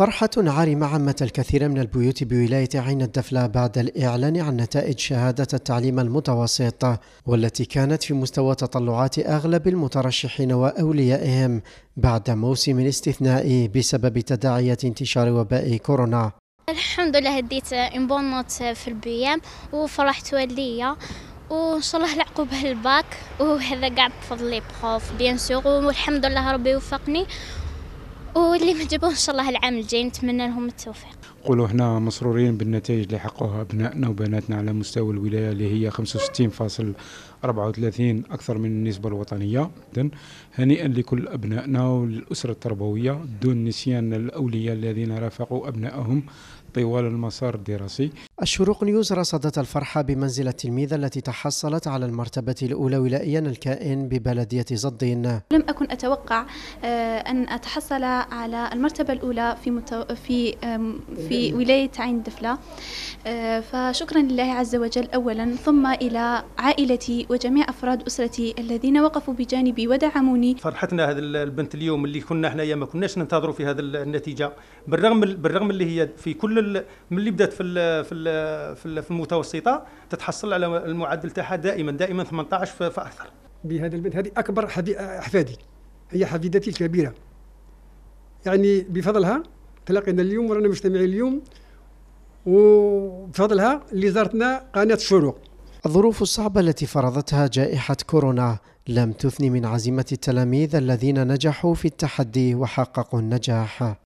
فرحة عارمة عمت الكثير من البيوت بولاية عين الدفلة بعد الإعلان عن نتائج شهادة التعليم المتوسط، والتي كانت في مستوى تطلعات أغلب المترشحين وأوليائهم بعد موسم استثنائي بسبب تداعيات انتشار وباء كورونا. الحمد لله هديت انبونوت في البيام وفرحت وليا، وان شاء الله العقوبه الباك، وهذا كاع بفضل لي بروف بيان سور، والحمد لله ربي وفقني، واللي ما جابوه ان شاء الله العام الجاي نتمنى لهم التوفيق. نقولوا حنا مسرورين بالنتائج اللي حققوها ابنائنا وبناتنا على مستوى الولايه اللي هي 65.34 اكثر من النسبه الوطنيه. هنيئا لكل ابنائنا والاسره التربويه دون نسيان الاولياء الذين رافقوا ابنائهم طوال المسار الدراسي. الشروق نيوز رصدت الفرحة بمنزل التلميذة التي تحصلت على المرتبة الأولى ولائيا الكائن ببلدية صدين. لم أكن أتوقع أن أتحصل على المرتبة الأولى في ولاية عين الدفلة، فشكرا لله عز وجل أولا، ثم إلى عائلتي وجميع أفراد أسرتي الذين وقفوا بجانبي ودعموني. فرحتنا هذا البنت اليوم اللي كنا حنايا ما كناش ننتظروا في هذا النتيجة، بالرغم اللي هي في كل من اللي بدات في المتوسطه تتحصل على المعدل تاعها دائما 18 فاكثر. بهذا البنت هذه اكبر احفادي، هي حفيدتي الكبيره، يعني بفضلها تلاقينا اليوم ورانا مجتمعين اليوم، وبفضلها اللي زارتنا قناه الشروق. الظروف الصعبة التي فرضتها جائحة كورونا لم تثني من عزيمة التلاميذ الذين نجحوا في التحدي وحققوا النجاح.